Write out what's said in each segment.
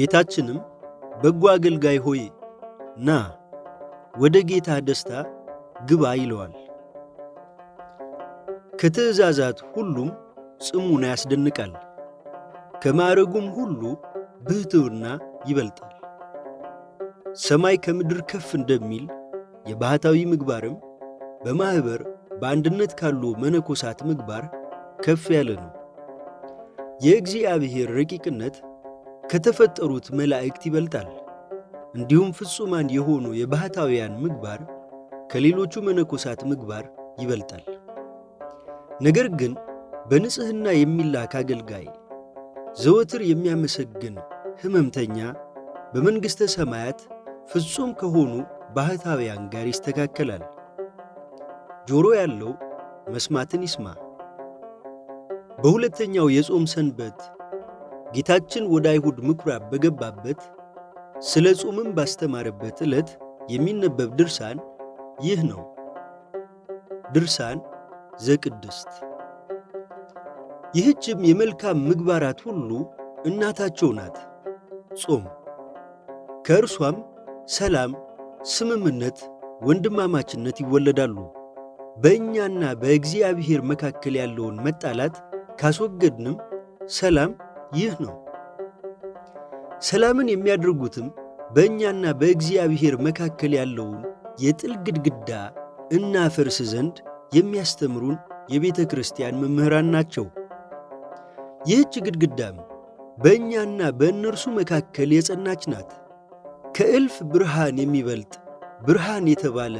ጌታችንም በጎ አገልጋይ ሆይ ና ወደ ጌታ ደስታ ግባ ይለዋል። ከትእዛዛት ሁሉም ጽሙና ያስደንቃል። ከማዕረጉም ሁሉ ብህትውና ይበልጣል። ሰማይ ከምድር ከፍ እንደሚል የባህታዊ ምግባርም በማህበር በአንድነት ካሉ መነኮሳት ምግባር ከፍ ያለ ነው። የእግዚአብሔር ረቂቅነት ከተፈጠሩት መላእክት ይበልጣል። እንዲሁም ፍጹማን የሆኑ የባህታውያን ምግባር ከሌሎቹ መነኮሳት ምግባር ይበልጣል። ነገር ግን በንጽህና የሚላክ አገልጋይ ዘወትር የሚያመሰግን ህመምተኛ በመንግስተ ሰማያት ፍጹም ከሆኑ ባህታውያን ጋር ይስተካከላል። ጆሮ ያለው መስማትን ይስማ። በሁለተኛው የጾም ሰንበት ጌታችን ወደ አይሁድ ምኩራብ በገባበት ስለ ጾምም ባስተማረበት ዕለት የሚነበብ ድርሳን ይህ ነው። ድርሳን ዘቅድስት። ይህችም የመልካም ምግባራት ሁሉ እናታቸው ናት። ጾም ከእርሷም ሰላም፣ ስምምነት፣ ወንድማማችነት ይወለዳሉ። በእኛና በእግዚአብሔር መካከል ያለውን መጣላት ካስወገድንም ሰላም ይህ ነው። ሰላምን የሚያደርጉትም በእኛና በእግዚአብሔር መካከል ያለውን የጥል ግድግዳ እናፈርስ ዘንድ የሚያስተምሩን የቤተ ክርስቲያን መምህራን ናቸው። ይህች ግድግዳም በእኛና በእነርሱ መካከል የጸናች ናት። ከእልፍ ብርሃን የሚበልጥ ብርሃን የተባለ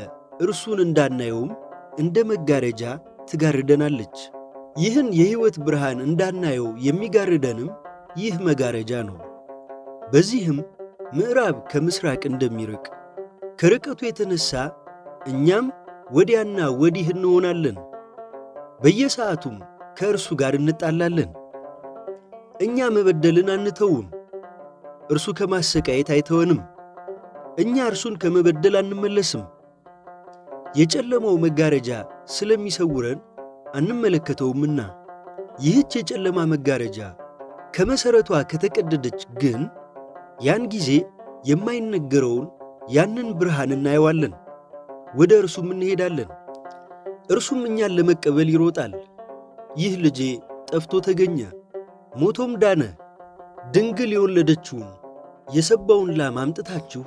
እርሱን እንዳናየውም እንደ መጋረጃ ትጋርደናለች። ይህን የሕይወት ብርሃን እንዳናየው የሚጋርደንም ይህ መጋረጃ ነው። በዚህም ምዕራብ ከምስራቅ እንደሚርቅ ከርቀቱ የተነሳ እኛም ወዲያና ወዲህ እንሆናለን። በየሰዓቱም ከእርሱ ጋር እንጣላለን። እኛ መበደልን አንተውም፣ እርሱ ከማሰቃየት አይተወንም። እኛ እርሱን ከመበደል አንመለስም። የጨለማው መጋረጃ ስለሚሰውረን አንመለከተውምና። ይህች የጨለማ መጋረጃ ከመሰረቷ ከተቀደደች ግን ያን ጊዜ የማይነገረውን ያንን ብርሃን እናየዋለን። ወደ እርሱም እንሄዳለን። እርሱም እኛን ለመቀበል ይሮጣል። ይህ ልጄ ጠፍቶ ተገኘ፣ ሞቶም ዳነ፣ ድንግል የወለደችውን የሰባውን ላም አምጥታችሁ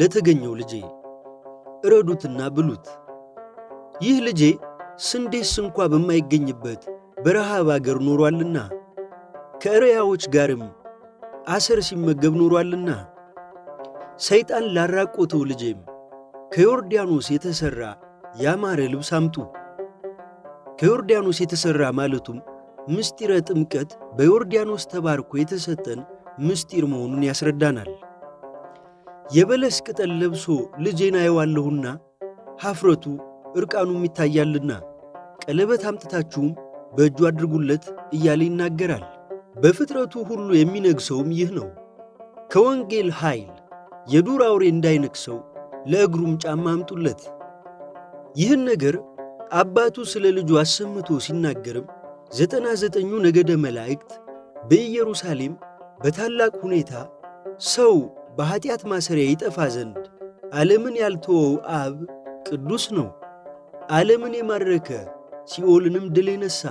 ለተገኘው ልጄ እረዱትና ብሉት። ይህ ልጄ ስንዴስ እንኳ በማይገኝበት በረሃብ አገር ኖሯልና ከእሪያዎች ጋርም አሰር ሲመገብ ኖሯልና ሰይጣን ላራቆተው ልጄም ከዮርዳኖስ የተሰራ ያማረ ልብስ አምጡ። ከዮርዳኖስ የተሰራ ማለቱም ምስጢረ ጥምቀት በዮርዳኖስ ተባርኮ የተሰጠን ምስጢር መሆኑን ያስረዳናል። የበለስ ቅጠል ለብሶ ልጄን አየዋለሁና ሐፍረቱ እርቃኑም ይታያልና ቀለበት አምጥታችሁም በእጁ አድርጉለት እያለ ይናገራል። በፍጥረቱ ሁሉ የሚነግሰውም ይህ ነው። ከወንጌል ኃይል የዱር አውሬ እንዳይነግሰው ለእግሩም ጫማ አምጡለት። ይህን ነገር አባቱ ስለ ልጁ አሰምቶ ሲናገርም 99ኙ ነገደ መላእክት በኢየሩሳሌም በታላቅ ሁኔታ ሰው በኃጢአት ማሰሪያ ይጠፋ ዘንድ ዓለምን ያልተወው አብ ቅዱስ ነው፣ ዓለምን የማረከ ሲኦልንም ድል የነሳ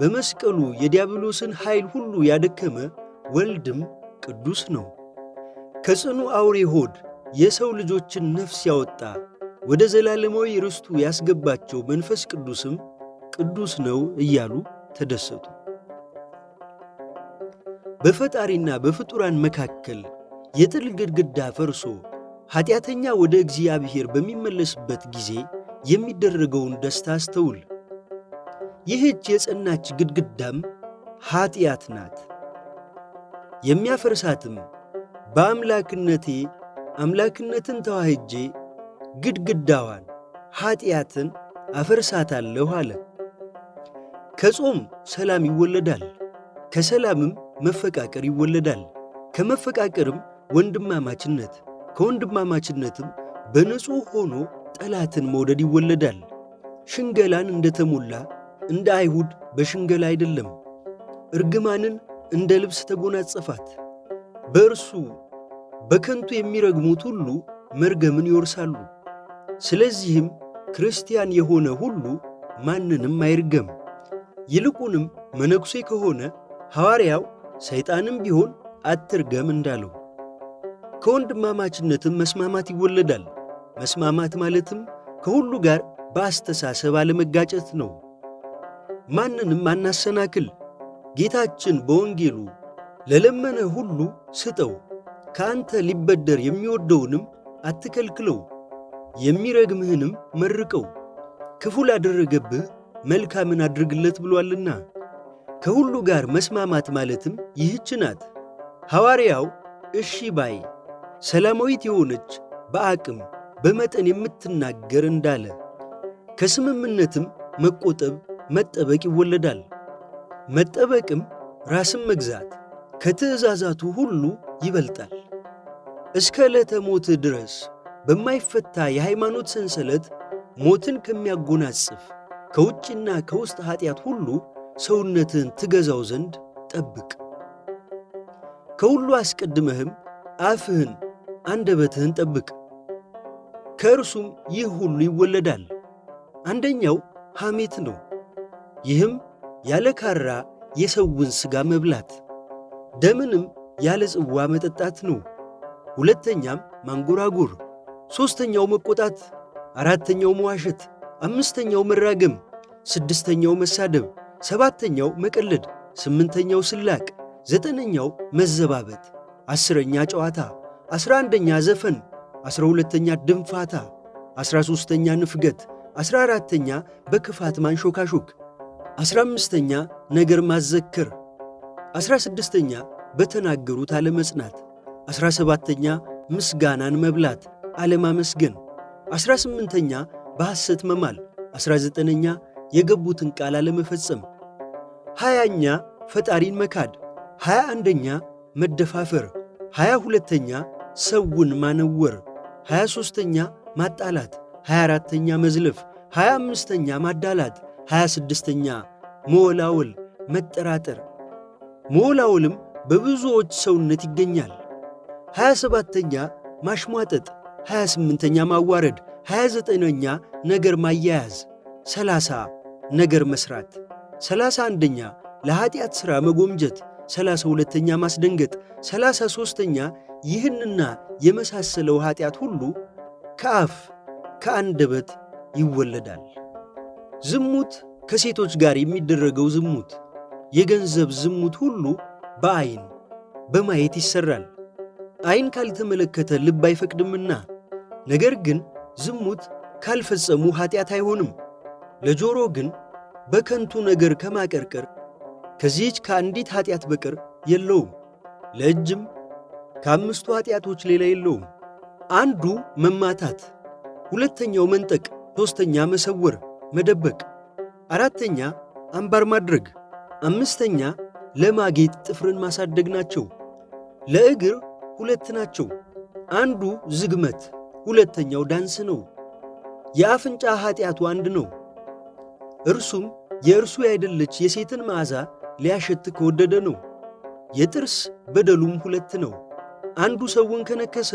በመስቀሉ የዲያብሎስን ኃይል ሁሉ ያደከመ ወልድም ቅዱስ ነው፣ ከጽኑ አውሬ ሆድ የሰው ልጆችን ነፍስ ያወጣ ወደ ዘላለማዊ ርስቱ ያስገባቸው መንፈስ ቅዱስም ቅዱስ ነው እያሉ ተደሰቱ። በፈጣሪና በፍጡራን መካከል የጥል ግድግዳ ፈርሶ ኃጢአተኛ ወደ እግዚአብሔር በሚመለስበት ጊዜ የሚደረገውን ደስታ አስተውል። ይህች የጸናች ግድግዳም ኃጢአት ናት። የሚያፈርሳትም በአምላክነቴ አምላክነትን ተዋህጄ ግድግዳዋን ኃጢአትን አፈርሳታለሁ አለ። ከጾም ሰላም ይወለዳል። ከሰላምም መፈቃቀር ይወለዳል። ከመፈቃቀርም ወንድማማችነት፣ ከወንድማማችነትም በንጹህ ሆኖ ጠላትን መውደድ ይወለዳል። ሽንገላን እንደተሞላ እንደ አይሁድ በሽንገላ አይደለም፣ እርግማንን እንደ ልብስ ተጎናጸፋት። برسو بكنتو يميرغمو تولو مرغمن يورسالو سلازيهم كريستيان يهونه هولو ماننم يرغم يلقونم منكسي كهونه حوارياو شيطانم بيون اترغم اندالو ከወንድማማችነትም መስማማት ይወለዳል መስማማት ማለትም ከሁሉ ጋር ባስተሳሰብ አለመጋጨት ነው ማንንም ማናሰናክል ጌታችን በወንጌሉ ለለመነ ሁሉ ስጠው ካንተ ሊበደር የሚወደውንም አትከልክለው የሚረግምህንም መርቀው ክፉል አደረገብህ መልካምን አድርግለት ብሏልና ከሁሉ ጋር መስማማት ማለትም ይህች ናት ሐዋርያው እሺ ባይ ሰላማዊት የሆነች በአቅም በመጠን የምትናገር እንዳለ ከስምምነትም መቆጠብ መጠበቅ ይወለዳል መጠበቅም ራስን መግዛት ከትዕዛዛቱ ሁሉ ይበልጣል እስከ ለተሞት ድረስ በማይፈታ የሃይማኖት ሰንሰለት ሞትን ከሚያጎናጽፍ ከውጭና ከውስጥ ኃጢያት ሁሉ ሰውነትን ትገዛው ዘንድ ጠብቅ ከሁሉ አስቀድመህም አፍህን አንደበትህን ጠብቅ ከርሱም ይህ ሁሉ ይወለዳል አንደኛው ሐሜት ነው ይህም ያለካራ የሰውን ስጋ መብላት ደምንም ያለጽዋ መጠጣት ነው ሁለተኛም ማንጎራጉር ሶስተኛው መቆጣት አራተኛው መዋሸት አምስተኛው መራገም ስድስተኛው መሳደብ ሰባተኛው መቀለድ ስምንተኛው ስላቅ ዘጠነኛው መዘባበት አስረኛ ጨዋታ 11ኛ ዘፈን 12ኛ ድንፋታ 13ኛ ንፍገት 14ኛ በክፋት ማንሾካሾክ 15ኛ ነገር ማዘከር 16ኛ በተናገሩት አለመጽናት 17ኛ ምስጋናን መብላት አለማመስገን 18ኛ በሐሰት መማል 19ኛ የገቡትን ቃል አለመፈጸም 20ኛ ፈጣሪን መካድ 21ኛ መደፋፈር 22ኛ ሰውን ማነወር 23ኛ ማጣላት 24ኛ መዝለፍ 25ኛ ማዳላት 26ኛ ሞላውል መጠራጠር ሞላውልም በብዙዎች ሰውነት ይገኛል 27ኛ ማሽሟጠጥ 28ኛ ማዋረድ 29ኛ ነገር ማያያዝ 30 ነገር መስራት 31ኛ ለኃጢያት ሥራ መጎምጀት 32ኛ ማስደንገጥ 33ኛ ይህንና የመሳሰለው ኃጢያት ሁሉ ከአፍ ከአንደበት ይወለዳል ዝሙት ከሴቶች ጋር የሚደረገው ዝሙት የገንዘብ ዝሙት ሁሉ በአይን በማየት ይሰራል አይን ካልተመለከተ ልብ አይፈቅድምና ነገር ግን ዝሙት ካልፈጸሙ ኃጢያት አይሆንም ለጆሮ ግን በከንቱ ነገር ከማቀርቀር ከዚህች ከአንዲት ኃጢያት በቀር የለውም ለእጅም ከአምስቱ ኃጢያቶች ሌላ የለውም አንዱ መማታት ሁለተኛው መንጠቅ ሶስተኛ መሰወር መደበቅ አራተኛ አንባር ማድረግ አምስተኛ ለማጌጥ ጥፍርን ማሳደግ ናቸው ለእግር ሁለት ናቸው አንዱ ዝግመት ሁለተኛው ዳንስ ነው የአፍንጫ ኃጢያቱ አንድ ነው እርሱም የእርሱ ያይደለች የሴትን ማዓዛ ሊያሽት ከወደደ ነው የጥርስ በደሉም ሁለት ነው አንዱ ሰውን ከነከሰ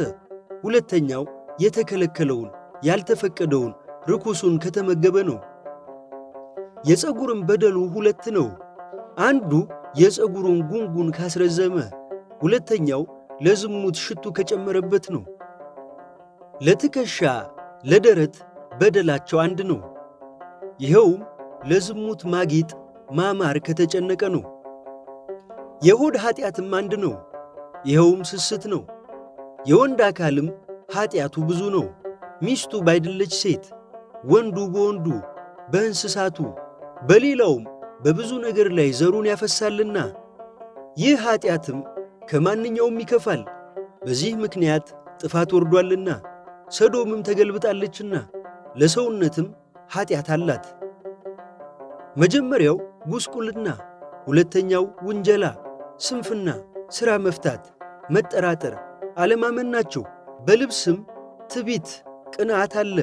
ሁለተኛው የተከለከለውን ያልተፈቀደውን ርኩሱን ከተመገበ ነው የፀጉርም በደሉ ሁለት ነው አንዱ የፀጉሩን ጉንጉን ካስረዘመ ሁለተኛው ለዝሙት ሽቱ ከጨመረበት ነው ለትከሻ ለደረት በደላቸው አንድ ነው ይሄው ለዝሙት ማጊጥ ማማር ከተጨነቀ ነው የሆድ ኃጢያትም አንድ ነው ይሄውም ስስት ነው የወንድ አካልም ኃጢያቱ ብዙ ነው ሚስቱ ባይደለች ሴት ወንዱ በወንዱ በእንስሳቱ በሌላውም በብዙ ነገር ላይ ዘሩን ያፈሳልና ይህ ኃጢያትም ከማንኛውም ይከፋል በዚህ ምክንያት ጥፋት ወርዷልና ሰዶምም ተገልብጣለችና ለሰውነትም ኃጢያት አላት መጀመሪያው ጉስቁልና ሁለተኛው ወንጀላ ስንፍና ሥራ መፍታት መጠራጠር አለማመናቸው በልብስም ትቢት ቅናት አለ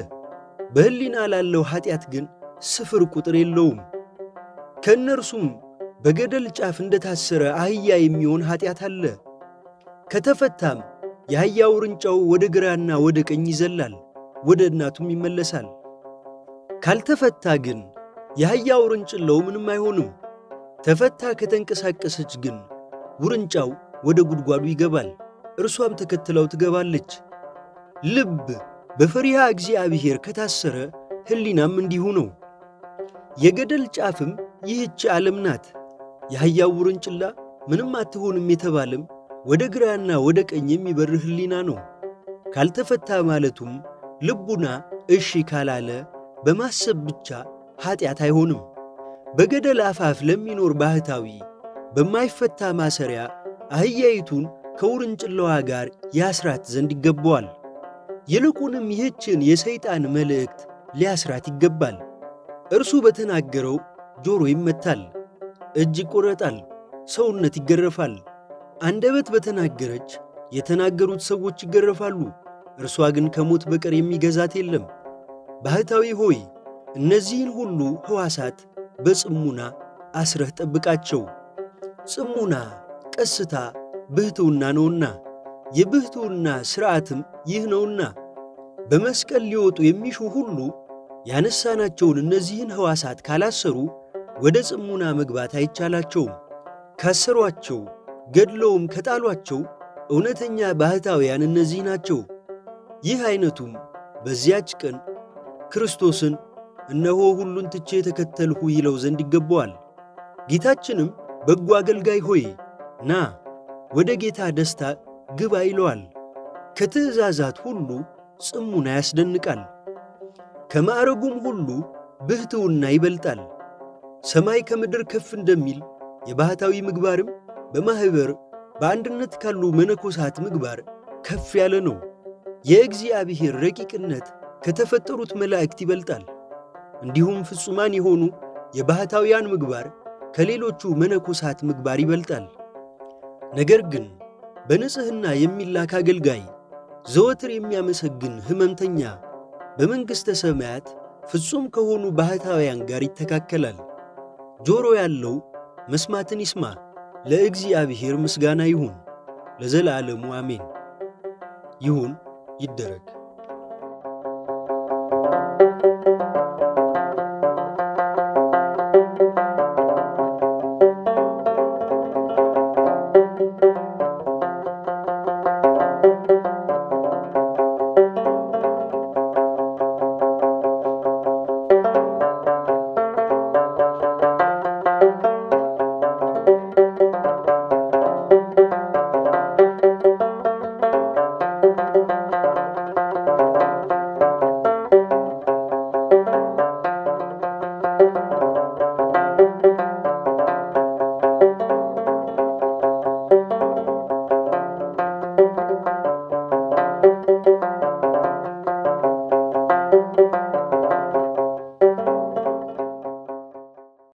በህሊና ላለው ኃጢያት ግን ስፍር ቁጥር የለውም ከነርሱም በገደል ጫፍ እንደታሰረ አህያ የሚሆን ኃጢያት አለ ከተፈታም ያያው ርንጫው ወደ ግራና ወደ ቀኝ ይዘላል ወደ እናቱም ይመለሳል ካልተፈታ ግን ያያው ርንጭለው ምንም አይሆንም ተፈታ ከተንቀሳቀሰች ግን ውርንጫው ወደ ጉድጓዱ ይገባል እርሷም ተከትለው ትገባለች ልብ በፈሪሃ እግዚአብሔር ከታሰረ ህሊናም እንዲሁ ነው የገደል ጫፍም ይህች ዓለም ናት ያያው ርንጭላ ምንም አትሆንም የተባለም ወደ ግራና ወደ ቀኝ የሚበር ህሊና ነው ካልተፈታ ማለቱም ልቡና እሺ ካላለ በማሰብ ብቻ ኃጢያት አይሆንም በገደል አፋፍ ለሚኖር ባህታዊ በማይፈታ ማሰሪያ አህያይቱን ከውርንጭላዋ ጋር ያስራት ዘንድ ይገባዋል ይልቁንም ይህችን የሰይጣን መልእክት ሊያስራት ይገባል እርሱ በተናገረው ጆሮ ይመታል እጅ ይቆረጣል ሰውነት ይገረፋል አንደበት በተናገረች የተናገሩት ሰዎች ይገረፋሉ እርሷ ግን ከሞት በቀር የሚገዛት የለም ባህታዊ ሆይ እነዚህን ሁሉ ህዋሳት በጽሙና አስረህ ጠብቃቸው ጽሙና ቀስታ ብህቱና ነውና የብህቱና ስርዓትም ይህ ነውና በመስቀል ሊወጡ የሚሹ ሁሉ ያነሳናቸውን እነዚህን ህዋሳት ካላሰሩ ወደ ጽሙና መግባት አይቻላቸው ካሰሯቸው ገድለውም ከጣሏቸው እውነተኛ ባህታውያን እነዚህ ናቸው ይህ አይነቱም በዚያች ቀን ክርስቶስን እነሆ ሁሉን ትቼ ተከተልሁ ይለው ዘንድ ይገባዋል ጌታችንም በጎ አገልጋይ ሆይ ና ወደ ጌታ ደስታ ግባ ይለዋል ከትዕዛዛት ሁሉ ጽሙና ያስደንቃል ከማዕረጉም ሁሉ ብህትውና ይበልጣል ሰማይ ከምድር ከፍ እንደሚል የባህታዊ ምግባርም በማህበር በአንድነት ካሉ መነኮሳት ምግባር ከፍ ያለ ነው የእግዚአብሔር ረቂቅነት ከተፈጠሩት መላእክት ይበልጣል እንዲሁም ፍጹማን የሆኑ የባህታውያን ምግባር ከሌሎቹ መነኮሳት ምግባር ይበልጣል ነገር ግን በንጽህና የሚላክ አገልጋይ ዘወትር የሚያመሰግን ህመምተኛ በመንግስተ ሰማያት ፍጹም ከሆኑ ባህታውያን ጋር ይተካከላል ጆሮ ያለው መስማትን ይስማ ለእግዚአብሔር ምስጋና ይሁን ለዘላለሙ አሜን ይሁን ይደረግ